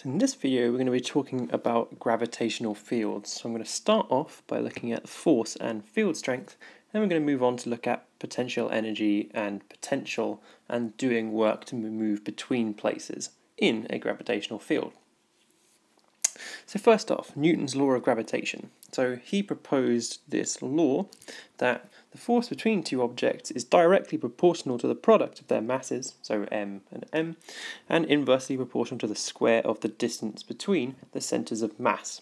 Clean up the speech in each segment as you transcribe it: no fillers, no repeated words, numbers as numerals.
So in this video we're going to be talking about gravitational fields. So I'm going to start off by looking at force and field strength, then we're going to move on to look at potential energy and potential and doing work to move between places in a gravitational field. So first off, Newton's law of gravitation. So he proposed this law that the force between two objects is directly proportional to the product of their masses, so m and m, and inversely proportional to the square of the distance between the centres of mass.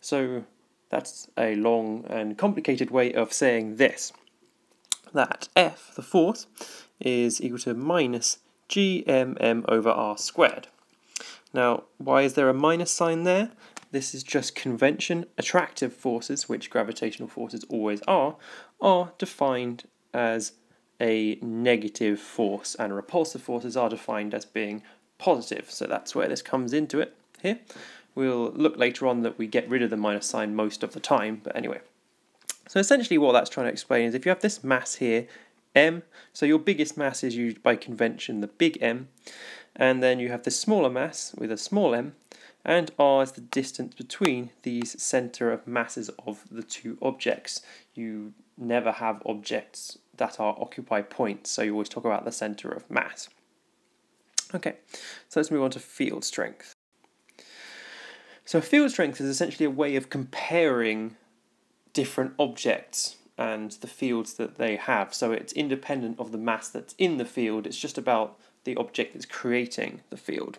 So that's a long and complicated way of saying this, that F, the force, is equal to minus gmm over r squared. Now, why is there a minus sign there? This is just convention. Attractive forces, which gravitational forces always are defined as a negative force, and repulsive forces are defined as being positive. So that's where this comes into it here. We'll look later on that we get rid of the minus sign most of the time, but anyway. So essentially what that's trying to explain is if you have this mass here, m, so your biggest mass is used by convention, the big M, and then you have the smaller mass with a small m, and r is the distance between these centre of masses of the two objects. You never have objects that are occupy points, so you always talk about the centre of mass. Okay, so let's move on to field strength. So field strength is essentially a way of comparing different objects and the fields that they have. So it's independent of the mass that's in the field, it's just about the object that's creating the field.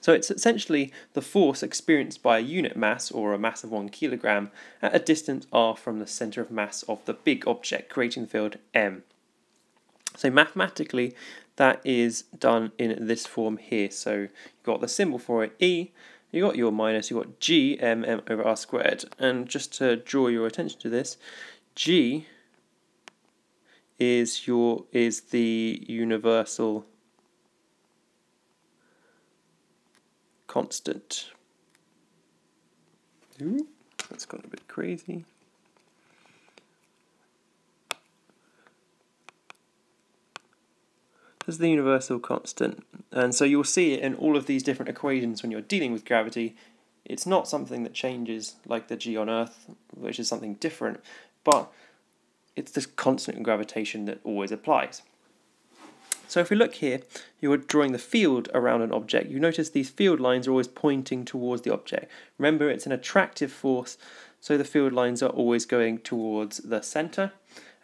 So it's essentially the force experienced by a unit mass, or a mass of 1 kilogram, at a distance r from the centre of mass of the big object creating the field, m. So mathematically that is done in this form here. So you've got the symbol for it, e, you got your minus, you got g mm over r squared. And just to draw your attention to this, g is the universal constant. Ooh, that's gone a bit crazy. This is the universal constant, and so you'll see it in all of these different equations when you're dealing with gravity. It's not something that changes like the G on Earth, which is something different, but it's this constant in gravitation that always applies. So if we look here, you're drawing the field around an object. You notice these field lines are always pointing towards the object. Remember, it's an attractive force, so the field lines are always going towards the centre.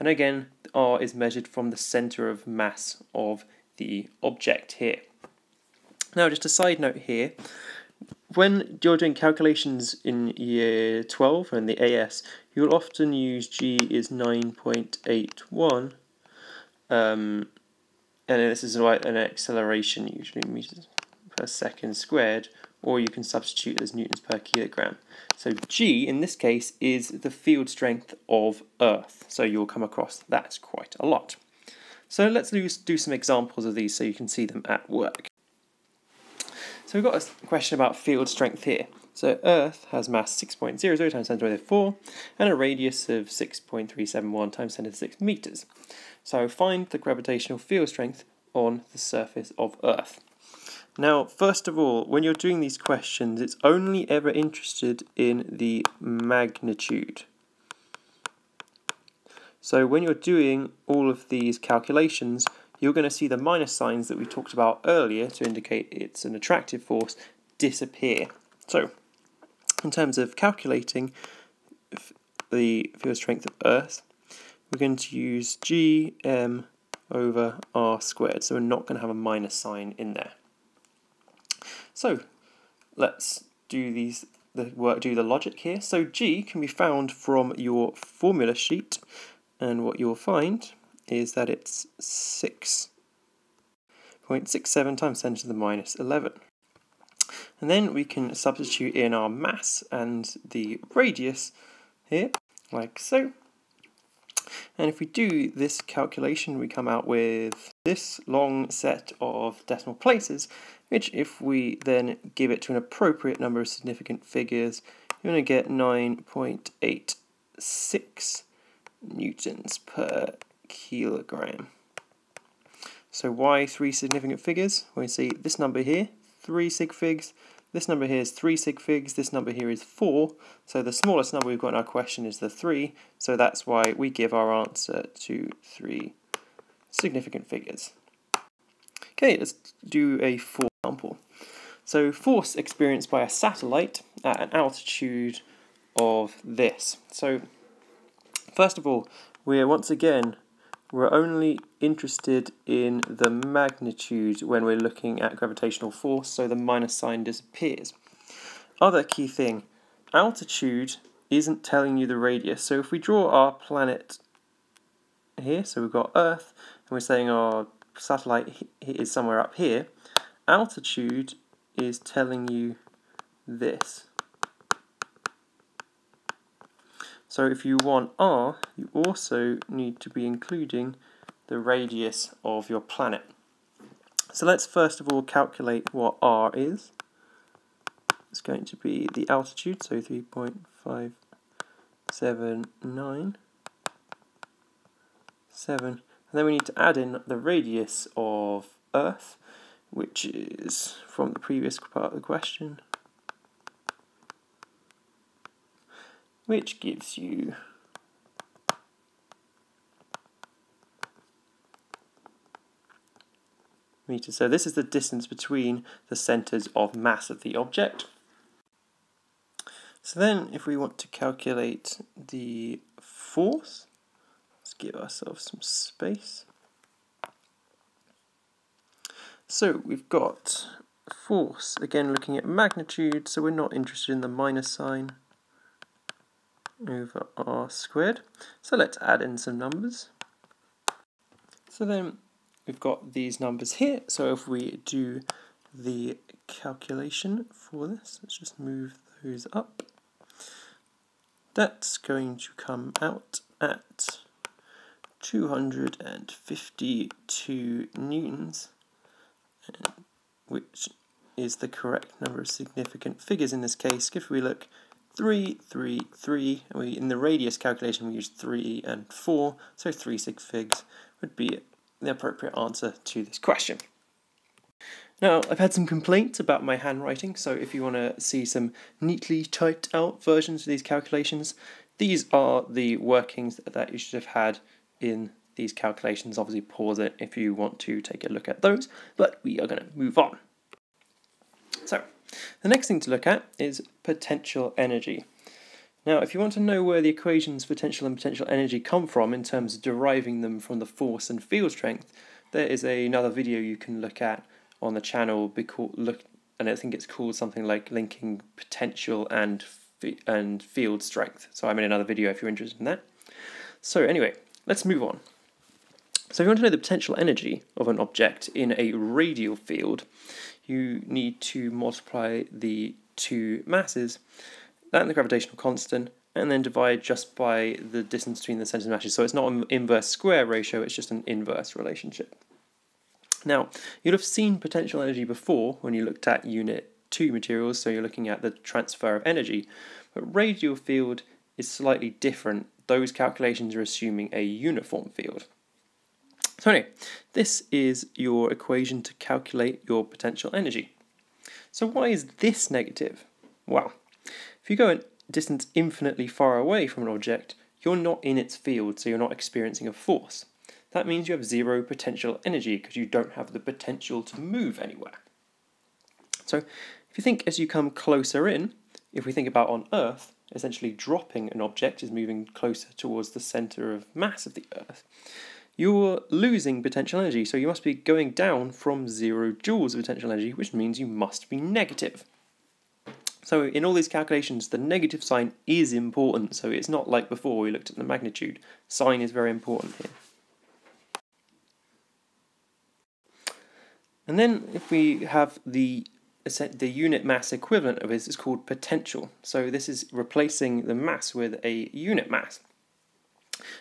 And again, r is measured from the centre of mass of the object here. Now, just a side note here, when you're doing calculations in year 12 and the AS, you'll often use G is 9.81, and this is like an acceleration, usually meters per second squared, or you can substitute as newtons per kilogram. So G, in this case, is the field strength of Earth, so you'll come across that quite a lot. So let's do some examples of these so you can see them at work. So we've got a question about field strength here. So Earth has mass 6.00 times 10 to the 4 and a radius of 6.371 times 10 to the 6 metres. So find the gravitational field strength on the surface of Earth. Now, first of all, when you're doing these questions, it's only ever interested in the magnitude. So when you're doing all of these calculations, you're going to see the minus signs that we talked about earlier to indicate it's an attractive force disappear. So, in terms of calculating the field strength of Earth, we're going to use Gm over r squared, so we're not going to have a minus sign in there. So let's do the logic here. So G can be found from your formula sheet, and what you'll find is that it's 6.67 times 10 to the minus 11. And then we can substitute in our mass and the radius here, like so. And if we do this calculation, we come out with this long set of decimal places, which if we then give it to an appropriate number of significant figures, you're going to get 9.86 newtons per kilogram. So why three significant figures? Well, you see this number here, 3 sig figs. This number here is 3 sig figs, this number here is 4, so the smallest number we've got in our question is the 3, so that's why we give our answer to 3 significant figures. Okay, let's do a fourth example. So force experienced by a satellite at an altitude of this. So first of all, we are once again we're only interested in the magnitude when we're looking at gravitational force, so the minus sign disappears. Other key thing, altitude isn't telling you the radius. So if we draw our planet here, so we've got Earth, and we're saying our satellite is somewhere up here, altitude is telling you this. So if you want r, you also need to be including the radius of your planet. So let's first of all calculate what r is. It's going to be the altitude, so 3.5797. And then we need to add in the radius of Earth, which is from the previous part of the question, which gives you 1 meter. So this is the distance between the centres of mass of the object. So then if we want to calculate the force, let's give ourselves some space. So we've got force, again looking at magnitude, so we're not interested in the minus sign over r squared. So let's add in some numbers. So then we've got these numbers here. So if we do the calculation for this, let's just move those up. That's going to come out at 252 newtons, which is the correct number of significant figures in this case. If we look 3, 3, 3, and in the radius calculation we used 3 and 4, so 3 sig figs would be the appropriate answer to this question. Now, I've had some complaints about my handwriting, so if you want to see some neatly typed out versions of these calculations, these are the workings that you should have had in these calculations. Obviously pause it if you want to take a look at those, but we are going to move on. So, the next thing to look at is potential energy. Now, if you want to know where the equations potential and potential energy come from in terms of deriving them from the force and field strength, there is another video you can look at on the channel, and I think it's called something like linking potential and field strength. So I made another video if you're interested in that. So anyway, let's move on. So if you want to know the potential energy of an object in a radial field, you need to multiply the two masses, that and the gravitational constant, and then divide just by the distance between the centers of masses. So it's not an inverse square ratio, it's just an inverse relationship. Now, you'll have seen potential energy before when you looked at Unit 2 materials, so you're looking at the transfer of energy, but radial field is slightly different. Those calculations are assuming a uniform field. So anyway, this is your equation to calculate your potential energy. So why is this negative? Well, if you go a distance infinitely far away from an object, you're not in its field, so you're not experiencing a force. That means you have zero potential energy because you don't have the potential to move anywhere. So if you think as you come closer in, if we think about on Earth, essentially dropping an object is moving closer towards the centre of mass of the Earth, you're losing potential energy, so you must be going down from 0 joules of potential energy, which means you must be negative. So in all these calculations, the negative sign is important, so it's not like before we looked at the magnitude. Sign is very important here. And then if we have the unit mass equivalent of this is called potential. So this is replacing the mass with a unit mass.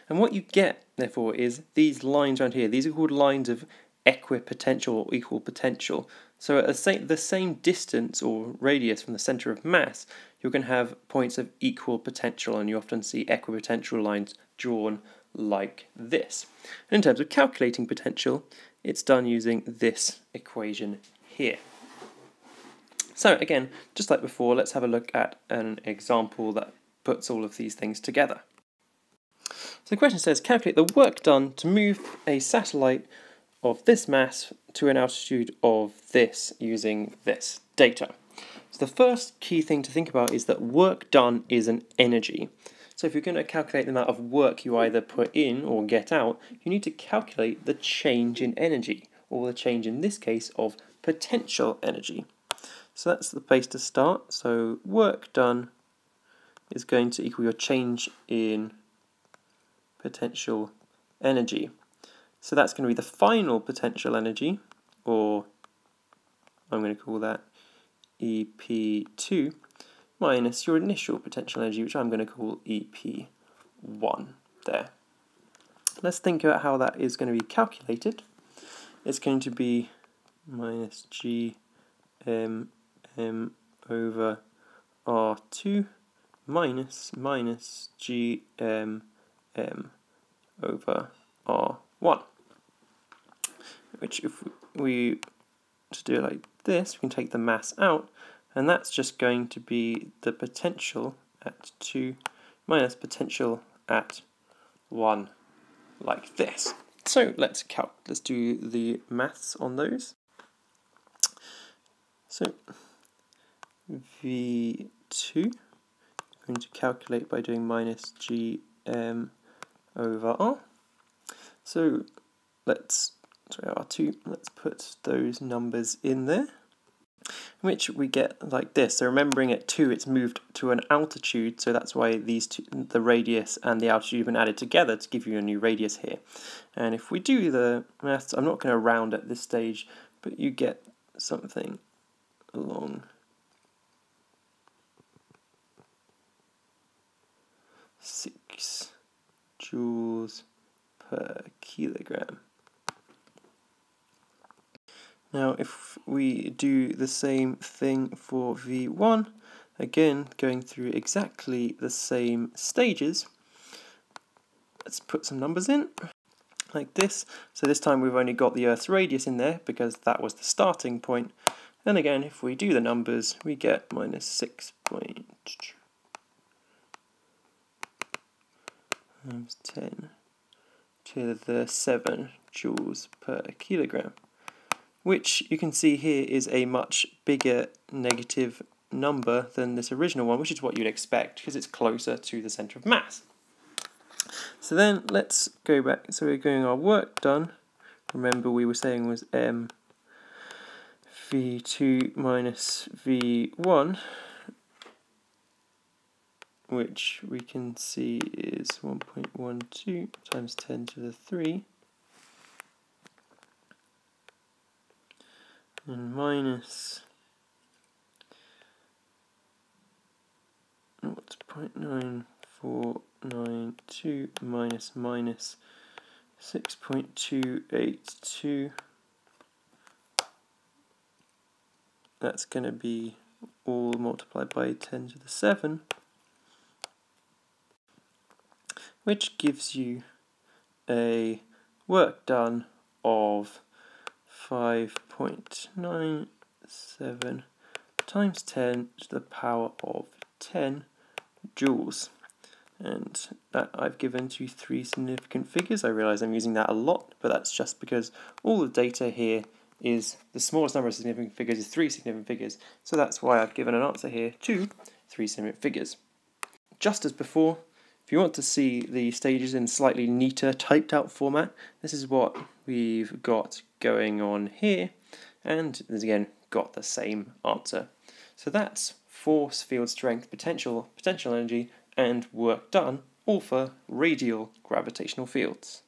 And what you get, therefore, is these lines around here. These are called lines of equipotential or equal potential. So at the same distance or radius from the centre of mass, you're going to have points of equal potential, and you often see equipotential lines drawn like this. And in terms of calculating potential, it's done using this equation here. So again, just like before, let's have a look at an example that puts all of these things together. So the question says, calculate the work done to move a satellite of this mass to an altitude of this using this data. So the first key thing to think about is that work done is an energy. So if you're going to calculate the amount of work you either put in or get out, you need to calculate the change in energy, or the change in this case of potential energy. So that's the place to start. So work done is going to equal your change in potential energy. So that's going to be the final potential energy, or I'm going to call that EP2, minus your initial potential energy, which I'm going to call EP1 there. Let's think about how that is going to be calculated. It's going to be minus GMM over R2 minus GMM over R1. Which if we just do it like this, we can take the mass out, and that's just going to be the potential at 2 minus potential at 1, like this. So let's do the maths on those. So V2, I'm going to calculate by doing minus GM over R. So R2, let's put those numbers in there, which we get like this. So remembering at 2 it's moved to an altitude, so that's why these two, the radius and the altitude, have been added together to give you a new radius here. And if we do the maths, I'm not going to round at this stage, but you get something along. Six joules per kilogram. Now if we do the same thing for V1, again going through exactly the same stages, let's put some numbers in, like this. So this time we've only got the Earth's radius in there because that was the starting point. And again, if we do the numbers, we get minus 6.10^7 joules per kilogram. Which you can see here is a much bigger negative number than this original one, which is what you'd expect because it's closer to the centre of mass. So then let's go back. So we're going our work done. Remember we were saying was V2 minus V1, which we can see is 1.12 times 10^3. And minus 0.9492 minus 6.282. That's going to be all multiplied by 10^7, which gives you a work done of 5.97 times 10^10 joules. And that I've given to 3 significant figures. I realise I'm using that a lot, but that's just because all the data here is the smallest number of significant figures is 3 significant figures. So that's why I've given an answer here to 3 significant figures. Just as before, if you want to see the stages in slightly neater typed out format, this is what we've got going on here, and again got the same answer. So that's force, field strength, potential energy, and work done, all for radial gravitational fields.